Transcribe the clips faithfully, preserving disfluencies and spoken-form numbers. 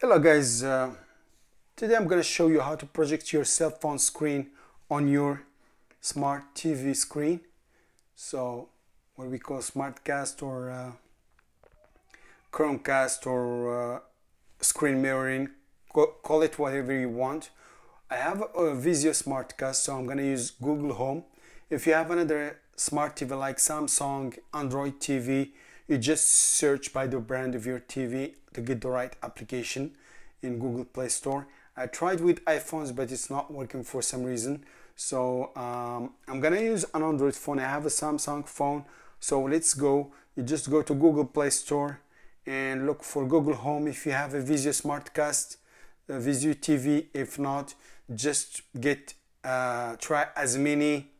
Hello guys, uh, today I'm going to show you how to project your cell phone screen on your smart T V screen, so what we call SmartCast or uh, Chromecast or uh, screen mirroring, call it whatever you want. I have a Vizio SmartCast, so I'm going to use Google Home. If you have another smart T V like Samsung, Android T V, you just search by the brand of your T V to get the right application in Google Play Store. I tried with iPhones, but it's not working for some reason. So um, I'm gonna use an Android phone. I have a Samsung phone. So let's go. You just go to Google Play Store and look for Google Home. If you have a Vizio SmartCast, a Vizio T V, if not, just get uh, try as many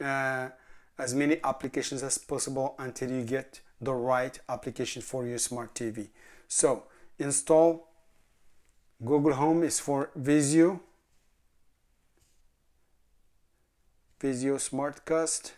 uh, as many applications as possible until you get the right application for your smart T V. So install Google Home is for Vizio Vizio SmartCast.